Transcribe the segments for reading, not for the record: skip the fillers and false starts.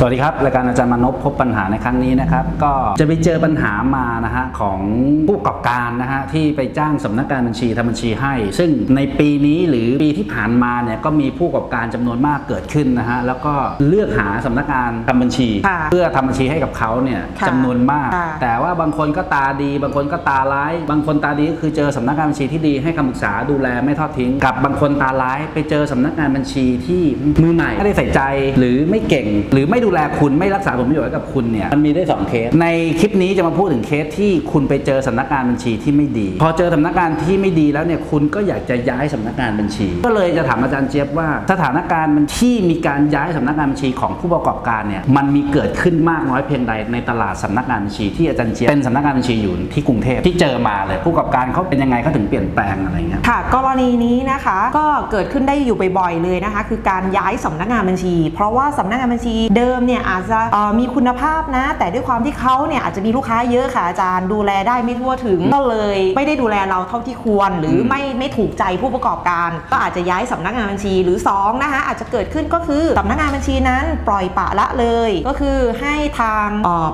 สวัสดีครับรายการอาจารย์มานพพบปัญหาในครั้งนี้นะครับก็จะไปเจอปัญหามานะฮะของผู้ประกอบการนะฮะที่ไปจ้างสำนักงานบัญชีทำบัญชีให้ซึ่งในปีนี้หรือปีที่ผ่านมาเนี่ยก็มีผู้ประกอบการจำนวนมากเกิดขึ้นนะฮะแล้วก็เลือกหาสำนักงานทำบัญชีเพื่อทำบัญชีให้กับเขาเนี่ยจำนวนมากแต่ว่าบางคนก็ตาดีบางคนก็ตาร้ายบางคนตาดีก็คือเจอสำนักงานบัญชีที่ดีให้คำปรึกษาดูแลไม่ทอดทิ้งกับบางคนตาร้ายไปเจอสำนักงานบัญชีที่มือใหม่ไม่ได้ใส่ใจหรือไม่เก่งหรือไม่ดูแลคุณไม่รักษาผลประโยชน์กับคุณเนี่ยมันมีได้2เคสในคลิปนี้จะมาพูดถึงเคสที่คุณไปเจอสำนักงานบัญชีที่ไม่ดีพอเจอสำนักงานที่ไม่ดีแล้วเนี่ยคุณก็อยากจะย้ายสำนักงานบัญชีก็เลยจะถามอาจารย์เจี๊ยบว่าสถานการณ์มันที่มีการย้ายสำนักงานบัญชีของผู้ประกอบการเนี่ยมันมีเกิดขึ้นมากน้อยเพียงใดในตลาดสำนักงานบัญชีที่อาจารย์เจี๊ยบเป็นสำนักงานบัญชีอยู่ที่กรุงเทพที่เจอมาเลยผู้ประกอบการเขาเป็นยังไงเขาถึงเปลี่ยนแปลงอะไรเงี้ยค่ะกรณีนี้นะคะก็เกิดขึ้นได้อยู่บ่อยๆเลยนะคะคือการย้ายสำนักงานบัญชีเพราะว่าสำนักงานบัญชีเดิมเนี่ยอาจจะมีคุณภาพนะแต่ด้วยความที่เขาเนี่ยอาจจะมีลูกค้าเยอะค่ะอาจารย์ดูแลได้ไม่ทั่วถึงก็เลยไม่ได้ดูแลเราเท่าที่ควรหรือไม่ถูกใจผู้ประกอบการก็อาจจะย้ายสำนักงานบัญชีหรือ2นะคะอาจจะเกิดขึ้นก็คือสำนักงานบัญชีนั้นปล่อยปละละเลยก็คือให้ทาง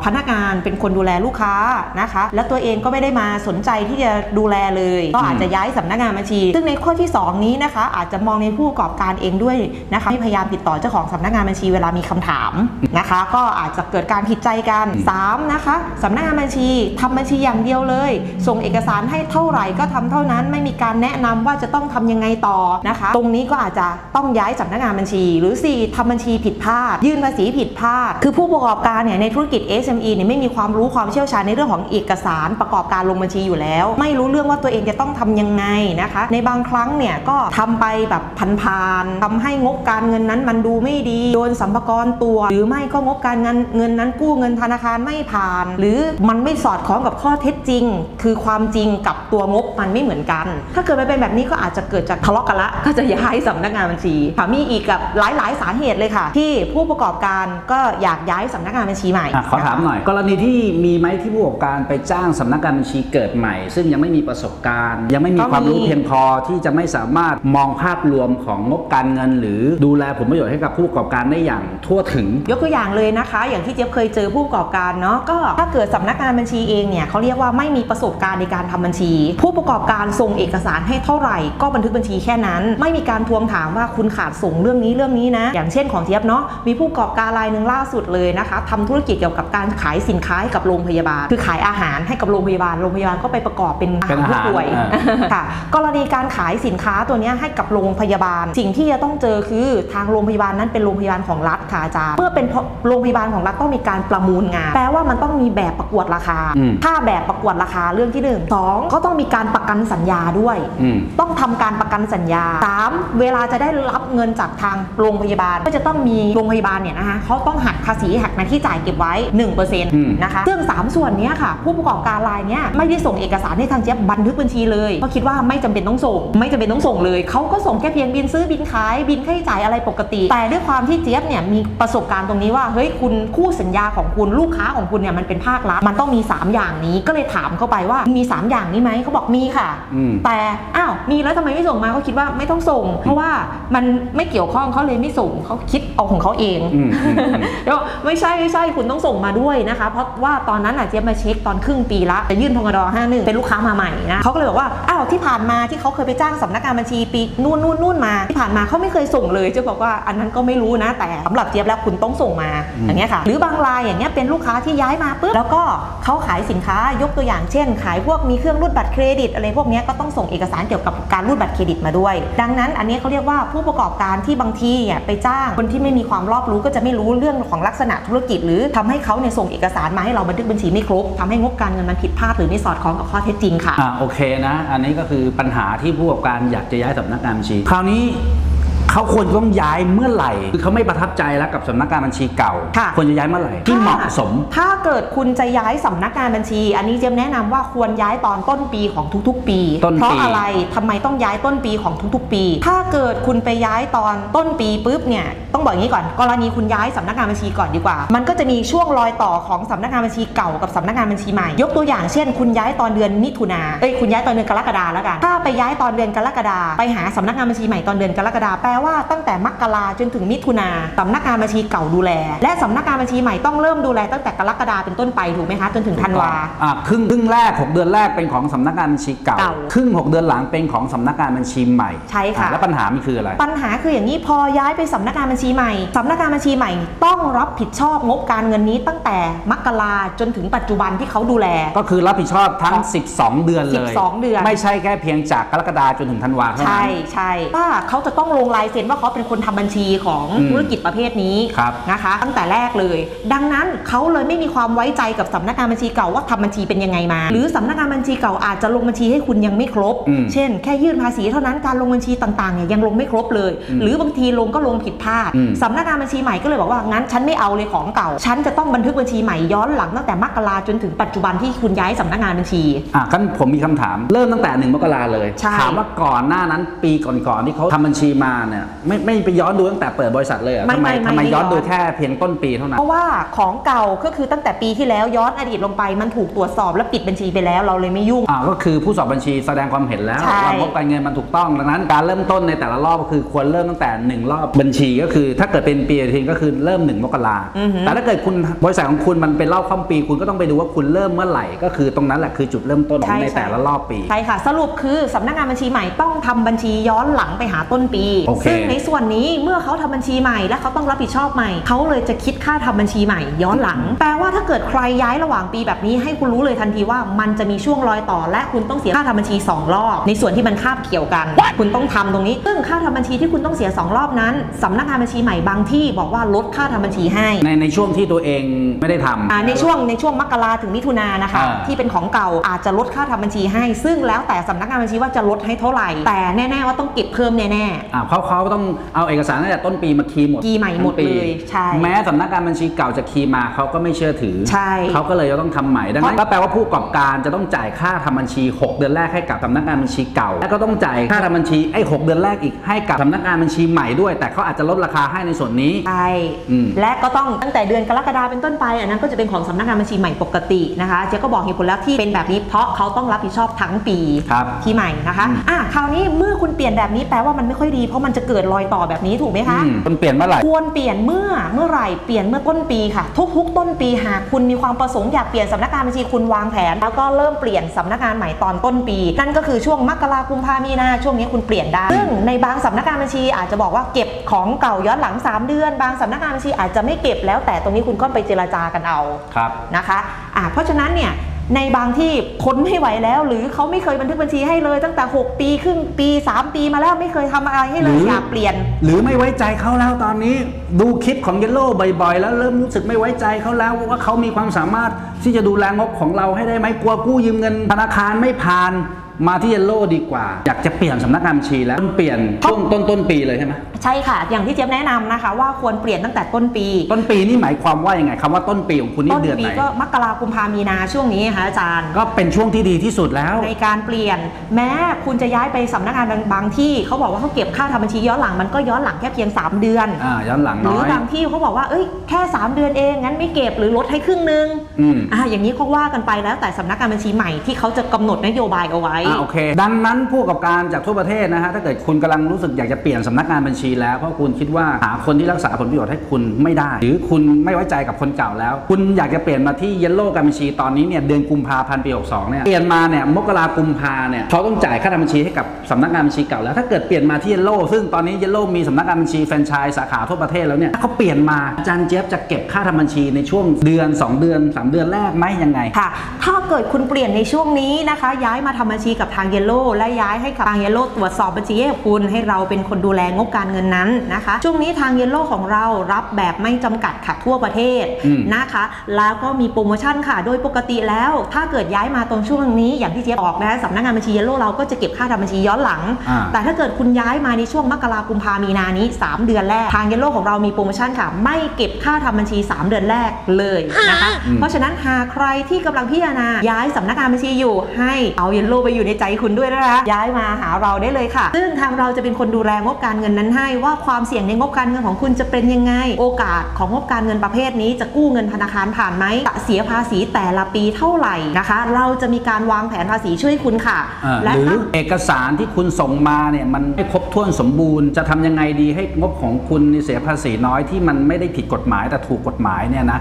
พนักงานเป็นคนดูแลลูกค้านะคะและตัวเองก็ไม่ได้มาสนใจที่จะดูแลเลยก็อาจจะย้ายสำนักงานบัญชีซึ่งในข้อที่2นี้นะคะอาจจะมองในผู้ประกอบการเองด้วยนะคะที่พยายามติดต่อเจ้าของสำนักงานบัญชีเวลามีคำถามนะคะก็อาจจะเกิดการผิดใจกัน3นะคะสำนักงานบัญชีทำบัญชีอย่างเดียวเลยส่งเอกสารให้เท่าไหร่ก็ทำเท่านั้นไม่มีการแนะนำว่าจะต้องทำยังไงต่อนะคะตรงนี้ก็อาจจะต้องย้ายสำนักงานบัญชีหรือ4ทำบัญชีผิดพลาดยื่นภาษีผิดพลาดคือผู้ประกอบการเนี่ยในธุรกิจ SME เนี่ยไม่มีความรู้ความเชี่ยวชาญในเรื่องของเอกสารประกอบการลงบัญชีอยู่แล้วไม่รู้เรื่องว่าตัวเองจะต้องทำยังไงนะคะในบางครั้งเนี่ยก็ทำไปแบบผ่านๆทำให้งบการเงินนั้นมันดูไม่ดีโดนสรรพากรตัวหรือไม่ก็งบการเงินนั้นกู้เงินธนาคารไม่ผ่านหรือมันไม่สอดคล้องกับข้อเท็จจริงคือความจริงกับตัวงบมันไม่เหมือนกันถ้าเกิดมันเป็นแบบนี้ก็อาจจะเกิดจากทะเลาะกันละก็จะย้ายสำนักงานบัญชีค่ะมีอีกกับหลายๆสาเหตุเลยค่ะที่ผู้ประกอบการก็อยากย้ายสำนักงานบัญชีใหม่ขอถามหน่อยกรณีที่มีไหมที่ผู้ประกอบการไปจ้างสำนักงานบัญชีเกิดใหม่ซึ่งยังไม่มีประสบการณ์ยังไม่มีความรู้เพียงพอที่จะไม่สามารถมองภาพรวมของงบการเงินหรือดูแลผลประโยชน์ให้กับผู้ประกอบการได้อย่างทั่วถึงยกตัวอย่างเลยนะคะอย่างที่เจี๊ยบเคยเจอผู้ประกอบการเนาะก็ถ้าเกิดสำนักงานบัญชีเองเนี่ยเขาเรียกว่าไม่มีประสบการณ์ในการทำบัญชีผู้ประกอบการส่งเอกสารให้เท่าไหร่ก็บันทึกบัญชีแค่นั้นไม่มีการทวงถามว่าคุณขาดส่งเรื่องนี้เรื่องนี้นะอย่างเช่นของเจี๊ยบเนาะมีผู้ประกอบการรายหนึ่งล่าสุดเลยนะคะทำธุรกิจเกี่ยวกับการขายสินค้าให้กับโรงพยาบาลคือขายอาหารให้กับโรงพยาบาลโรงพยาบาลก็ไปประกอบเป็นอาหารผู้ป่วยค่ะกรณีการขายสินค้าตัวนี้ให้กับโรงพยาบาลสิ่งที่จะต้องเจอคือทางโรงพยาบาลนั้นเป็นโรงพยาบาลของรัฐค่ะอาจารย์เมื่อเป็นโรงพยาบาลของรัฐต้องมีการประมูลงานแปลว่ามันต้องมีแบบประกวดราคาถ้าแบบประกวดราคาเรื่องที่1 2ก็ต้องมีการประกันสัญญาด้วยต้องทำการประกันสัญญา3เวลาจะได้รับเงินจากทางโรงพยาบาลก็จะต้องมีโรงพยาบาลเนี่ยนะคะเขาต้องหักภาษีหักหน้าที่จ่ายเก็บไว้ 1% นะคะซึ่ง3ส่วนนี้ค่ะผู้ประกอบการรายนี้ไม่ได้ส่งเอกสารให้ทางเจี๊ยบบันทึกบัญชีเลยเพราะคิดว่าไม่จำเป็นต้องส่งเลยเขาก็ส่งแค่เพียงบินซื้อบินขายบินค่าใช้จ่ายอะไรปกติแต่ด้วยความที่เจี๊ยบเนี่ยมีประสบการณ์ตรงนี้ว่าเฮ้ยคุณคู่สัญญาของคุณลูกค้าของคุณเนี่ยมันเป็นภาครัฐมันต้องมี3อย่างนี้ก็เลยถามเข้าไปว่ามี3อย่างนี้ไหมเขาบอกมีค่ะแต่อ้าวมีแล้วทำไมไม่ส่งมาเขาคิดว่าไม่ต้องส่งเพราะว่ามันไม่เกี่ยวข้องเขาเลยไม่ส่งเขาคิดเอาของเขาเองแล้วไม่ใช่คุณต้องส่งมาด้วยนะคะเพราะว่าตอนนั้นเจี๊ยบมาเช็คตอนครึ่งปีละจะยื่นธงดอ51เป็นลูกค้ามาใหม่นะเขาก็เลยบอกว่าอ้าวที่ผ่านมาที่เขาเคยไปจ้างสำนักงานบัญชีปีนู่นมาที่ผ่านมาเขาไม่เคยส่งเลยเจี๊ยบบอกว่าอันนั้นก็ไม่รู้นะแต่สำหรับเจี๊ยบแล้วคุณต้องส่งมาอย่างเงี้ยค่ะหรือบางรายอย่างเงี้ยเป็นลูกค้าที่ย้ายมาปุ๊บแล้วก็เขาขายสินค้ายกตัวอย่างเช่นขายพวกมีเครื่องรูดบัตรเครดิตอะไรพวกนี้ก็ต้องส่งเอกสารเกี่ยวกับการรูดบัตรเครดิตมาด้วยดังนั้นอันนี้เขาเรียกว่าผู้ประกอบการที่บางทีเนี่ยไปจ้างคนที่ไม่มีความรอบรู้ก็จะไม่รู้เรื่องของลักษณะธุรกิจหรือทำให้เขาเนี่ยส่งเอกสารมาให้เราบันทึกบัญชีไม่ครบทำให้งบการเงินมันผิดพลาดหรือไม่สอดคล้องกับข้อเท็จจริงค่ะโอเคนะอันนี้ก็คือปัญหาที่ผู้ประกอบการอยากจะย้ายสำนักงานบัญชีคราวนี้เขาควรต้องย้ายเมื่อไหร่คือเขาไม่ประทับใจแล้วกับสำนักงานบัญชีเก่าควรจะย้ายเมื่อไหร่ที่เหมาะสมถ้าเกิดคุณจะย้ายสำนักงานบัญชีอันนี้เจี๊ยบแนะนำว่าควรย้ายตอนต้นปีของทุกๆปีเพราะอะไรทำไมต้องย้ายต้นปีของทุกๆปีถ้าเกิดคุณไปย้ายตอนต้นปีปุ๊บเนี่ยต้องบอกอย่างนี้ก่อนกรณีคุณย้ายสำนักงานบัญชีก่อนดีกว่ามันก็จะมีช่วงรอยต่อของสำนักงานบัญชีเก่ากับสำนักงานบัญชีใหม่ยกตัวอย่างเช่นคุณย้ายตอนเดือนมิถุนาคุณย้ายตอนเดือนกรกฎาแล้วกันถ้าไปย้ายตอนเดือนกรกฎาไปหาสำนักงานบัญชีใหม่ตอนเดือนกรกฎาแปล ว่าตั้งแต่มกราจนถึงมิถุนาสำนักงานบัญชีเก่าดูแลและสำนักงานบัญชีใหม่ต้องเริ่มดูแลตั้งแต่กรกฎาเป็นต้นไปถูกไหมคะจนถึงธันวาครึ่งแรก6เดือนแรกเป็นของสำนักงานบัญชีเก่าครึ่ง6เดือนหลังเป็นของสำนักงานบัญชีใหม่ใช่ค่ะแล้วปัญหามันคืออะไรปัญหาคืออย่างนี้พอย้ายไปสำนักงานบัญชีใหม่สำนักงานบัญชีใหม่ต้องรับผิดชอบงบการเงินนี้ตั้งแต่มกราจนถึงปัจจุบันที่เขาดูแลก็คือรับผิดชอบทั้ง12เดือนเลย12เดือนไม่ใช่แค่เพียงจากกรกฎาจนถึงธันวาใช่ใช่ว่าเขาจะต้องลงลายเซ็นว่าเขาเป็นคนทำบัญชีของธุรกิจประเภทนี้นะคะตั้งแต่แรกเลยดังนั้นเขาเลยไม่มีความไว้ใจกับสำนักงานบัญชีเก่าว่าทำบัญชีเป็นยังไงมาหรือสำนักงานบัญชีเก่าอาจจะลงบัญชีให้คุณยังไม่ครบเช่นแค่ยื่นภาษีเท่านั้นการลงบัญชีต่างๆเนี่ยยังลงไม่ครบเลยหรือบางทีลงก็ลงผิดพลาดสำนักงานบัญชีใหม่ก็เลยบอกว่างั้นฉันไม่เอาเลยของเก่าฉันจะต้องบันทึกบัญชีใหม่ย้อนหลังตั้งแต่มกราจนถึงปัจจุบันที่คุณย้ายสำนักงานบัญชีกันผมมีคำถามเริ่มตั้งแต่1 มกราเลยถามว่าก่อนหน้านั้นปีก่อนๆที่เขาทำบัญชีมาเนี่ยไม่ไปย้อนดูตั้งแต่เปิดบริษัทเลยอ่ะทำไมย้อนดูแค่เพียงต้นปีเท่านั้นเพราะว่าของเก่าก็คือตั้งแต่ปีที่แล้วย้อนอดีตลงไปมันถูกตรวจสอบและปิดบัญชีไปแล้วเราเลยไม่ยุ่งก็คือผู้สอบบัญชีแสดงความเห็นแล้วว่างบการเงินมันถูกต้องดังนั้นการเริ่มต้นในแต่ละรอบก็คือควรเริ่มตั้งแต่1รอบบัญชีก็คือถ้าเกิดเป็นปีทีก็คือเริ่ม1 มกราแต่ถ้าเกิดคุณบริษัทของคุณมันเป็นรอบค่ำปีคุณก็ต้องไปดูว่าคุณเริ่มเมื่อไหร่ก็คือตรงนั้นแหละคือจุดเริ่มต้นในแต่ละรอบปีใช่ค่ะสรุปคือสำนักงานบัญชีใหม่ต้องทำบัญชีย้อนหลังไปหาต้นปีซึ่งในส่วนนี้เมื่อเขาทำบัญชีใหม่และเขาต้องรับผิดชอบใหม่เขาเลยจะคิดค่าทำบัญชีใหม่ย้อนหลังแปลว่าถ้าเกิดใครย้ายระหว่างปีแบบนี้ให้คุณรู้เลยทันทีว่ามันจะมีช่วงรอยต่อและคุณต้องเสียค่าทำบัญชี2รอบในส่วนที่มันคาบเกี่ยวกันคุณต้องทำตรงนี้ซึ่งค่าทำบัญชีที่คุณต้องเสีย2รอบนั้นสำนักงานบัญชีใหม่บางที่บอกว่าลดค่าทำบัญชีให้ในช่วงที่ตัวเองไม่ได้ทำในช่วงมกราถึงมิถุนายนนะคะที่เป็นของเก่าอาจจะลดค่าทำบัญชีให้ซึ่งแล้วแต่สำนักงานบัญชีว่าจะลดให้เท่าไหร่แต่แน่ๆว่าต้องเก็บเพิ่มแน่ๆเขาต้องเอาเอกสารตั้งแต่ต้นปีมาคีย์หมดเลยใช่แม้สำนักงานบัญชีเก่าจะคีย์มาเขาก็ไม่เชื่อถือใช่เขาก็เลยจะต้องทำใหม่ดังนั้นก็แปลว่าผู้ประกอบการจะต้องจ่ายค่าทำบัญชี6เดือนแรกให้กับสำนักงานบัญชีเก่าและก็ต้องจ่ายค่าทำบัญชี6เดือนแรกอีกให้กับสำนักงานบัญชีใหม่ด้วยแต่เขาอาจจะลดราคาให้ในส่วนนี้ใช่และก็ต้องตั้งแต่เดือนกรกฎาคมเป็นต้นไปอันนั้นก็จะเป็นของสำนักงานบัญชีใหม่ปกตินะคะเจ๊ก็บอกเหตุผลแล้วที่เป็นแบบนี้เพราะเขาต้องรับผิดชอบทั้งปีที่ใหม่นะคะคราวนี้เมื่อคุณเปลี่ยนแบบนี้แปลว่ามันไม่ค่อยดีเพราะมันจะเกิดรอยต่อแบบนี้ถูกไหมคะมันเปลี่ยนเมื่อไหร่ควรเปลี่ยนเมื่อไหร่เปลี่ยนเมื่อต้นปีค่ะทุกต้นปีหากคุณมีความประสงค์อยากเปลี่ยนสำนักงานบัญชีคุณวางแผนแล้วก็เริ่มเปลี่ยนสำนักงานใหม่ตอนต้นปีนั่นก็คือช่วงมกราคมกุมภาพันธ์มีนาช่วงนี้คุณเปลี่ยนได้ซึ่งในบางสำนักงานบัญชีอาจจะบอกว่าเก็บของเก่าย้อนหลัง3เดือนบางสำนักงานบัญชีอาจจะไม่เก็บแล้วแต่ตรงนี้คุณก็ไปเจรจากันเอานะคะเพราะฉะนั้นเนี่ยในบางที่ทนไม่ไหวแล้วหรือเขาไม่เคยบันทึกบัญชีให้เลยตั้งแต่6ปีครึ่งปี3ปีมาแล้วไม่เคยทำอะไรให้เลยอยากเปลี่ยนหรือไม่ไว้ใจเขาแล้วตอนนี้ดูคลิปของเยลโล่บ่อยๆแล้วเริ่มรู้สึกไม่ไว้ใจเขาแล้วว่าเขามีความสามารถที่จะดูแลงบของเราให้ได้ไหมกลัวกู้ยืมเงินธนาคารไม่ผ่านมาที่เยลโล่ดีกว่าอยากจะเปลี่ยนสำนักงานบัญชีแล้วเปลี่ยนช่วงต้นปีเลยใช่ไหมใช่ค่ะอย่างที่เจี๊ยบแนะนำนะคะว่าควรเปลี่ยนตั้งแต่ต้นปีนี่หมายความว่ายังไงคำว่าต้นปีของคุณนี่เดือนไหนต้นปีก็มกราคมกุมภาพันธ์มีนาช่วงนี้ค่ะอาจารย์ก็เป็นช่วงที่ดีที่สุดแล้วในการเปลี่ยนแม้คุณจะย้ายไปสำนักงานบางที่เขาบอกว่าเขาเก็บค่าทำบัญชีย้อนหลังมันก็ย้อนหลังแค่เพียง3เดือนย้อนหลังน้อยหรือบางที่เขาบอกว่าเอ้ยแค่3เดือนเองงั้นไม่เก็บหรือลดให้ครึ่งนึงอย่างนี้เขาว่ากันไปแล้วแต่สำนักงานบัญชีใหม่ที่เขาจะกำหนดนโยบายเอาไว้โอเคดังนั้นผู้ประกอบการจากทั่วประเทศนะฮะถ้าเกิดคุณกำลังรู้สึกอยากจะเปลี่ยนสำนักงานบัญชีแล้วเพราะคุณคิดว่าหาคนที่รักษาผลประโยชน์ให้คุณไม่ได้หรือคุณไม่ไว้ใจกับคนเก่าแล้วคุณอยากจะเปลี่ยนมาที่เยลโล่การบัญชีตอนนี้เนี่ยเดือนกุมภาพันธ์ปี62เนี่ยเปลี่ยนมาเนี่ยมกรากุมภาเนี่ยเขาต้องจ่ายค่าทำบัญชีให้กับสำนักงานบัญชีเก่าแล้วถ้าเกิดเปลี่ยนมาที่เยลโล่ซึ่งตอนนี้เยลโล่มีสำนักงานบัญชีแฟรนไชส์สาขาทั่วประเทศแล้วเนี่ยถ้าเขาเปลี่ยนมาอาจารย์เจี๊ยบจะเก็บค่าทำบัญชีในช่วงเดือน2เดือน3เดือนแรกไหมยังไงค่ะถ้าเกิดคุณเปลี่ยนในช่วงนี้นะคะย้ายมาทำบัญชีกับทางเยลโล่และย้ายให้กับทางเยลโล่ตรวจสอบบัญชีของคุณให้เราเป็นคนดูแลงบการเงินนั้นนะคะช่วงนี้ทางเยลโล่ของเรารับแบบไม่จำกัดค่ะทั่วประเทศนะคะแล้วก็มีโปรโมชั่นค่ะโดยปกติแล้วถ้าเกิดย้ายมาตรงช่วงนี้อย่างที่เจ๊ออกนะคะสำนักงานบัญชีเยลโล่เราก็จะเก็บค่าทำบัญชีย้อนหลังแต่ถ้าเกิดคุณย้ายมาในช่วงมกรากุมภามีนานี้3เดือนแรกทางเยลโล่ของเรามีโปรโมชั่นค่ะไม่เก็บค่าทำบัญชี3เดือนแรกเลยนะคะเพราะฉะนั้นหากใครที่กำลังพิจารณาย้ายสำนักงานบัญชีอยู่ให้เอาเยลโล่ไปอยู่ในใจคุณด้วยนะคะย้ายมาหาเราได้เลยค่ะซึ่งทางเราจะเป็นคนดูแลงบการเงินนั้นให้ ว่าความเสี่ยงในงบการเงินของคุณจะเป็นยังไงโอกาสของงบการเงินประเภทนี้จะกู้เงินธนาคารผ่านไหมจะเสียภาษีแต่ละปีเท่าไหร่นะคะเราจะมีการวางแผนภาษีช่วยคุณค่ะและหรือเอกสารที่คุณส่งมาเนี่ยมันไม่ครบถ้วนสมบูรณ์จะทำยังไงดีให้งบของคุณเสียภาษีน้อยที่มันไม่ได้ผิดกฎหมายแต่ถูกกฎหมายเนี่ยนะ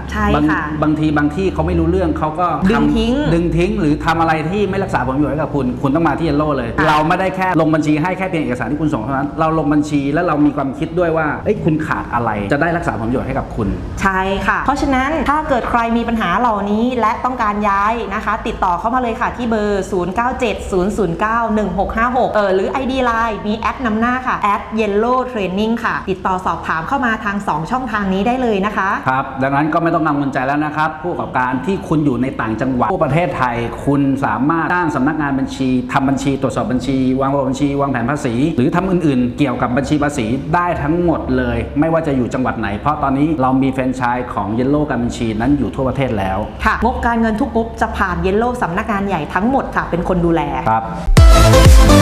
บางที่เขาไม่รู้เรื่องเขาก็ดึงทิ้งหรือทำอะไรที่ไม่รักษาผลประโยชน์กับคุณต้องมาที่เยลโล่เลยเราไม่ได้แค่ลงบัญชีให้แค่เพียงเอกสารที่คุณส่งเท่านั้นเราลงบัญชีแล้วเรามีความคิดด้วยว่าคุณขาดอะไรจะได้รักษาผลประโยชน์ให้กับคุณใช่ค่ะเพราะฉะนั้นถ้าเกิดใครมีปัญหาเหล่านี้และต้องการย้ายนะคะติดต่อเข้ามาเลยค่ะที่เบอร์0970091656หรือ ID Line มีแอดนำหน้าค่ะแอด Yellow Training ค่ะติดต่อสอบถามเข้ามาทาง2ช่องทางนี้ได้เลยนะคะครับดังนั้นก็ไม่ต้องกังวลใจแล้วนะครับผู้ประกอบการที่คุณอยู่ในต่างจังหวัดทั่วประเทศไทยคุณสามารถตั้งสำนักงานบัญชีทำบัญชีตรวจสอบบัญชีวางระบบบัญชีวางแผนภาษีหรือทำอื่นๆเกี่ยวกับบัญชีภาษีได้ทั้งหมดเลยไม่ว่าจะอยู่จังหวัดไหนเพราะตอนนี้เรามีแฟรนไชส์ของ Yellow การบัญชีนั้นอยู่ทั่วประเทศแล้วค่ะงบการเงินทุกงบจะผ่าน Yellow สำนักงานใหญ่ทั้งหมดค่ะเป็นคนดูแลครับ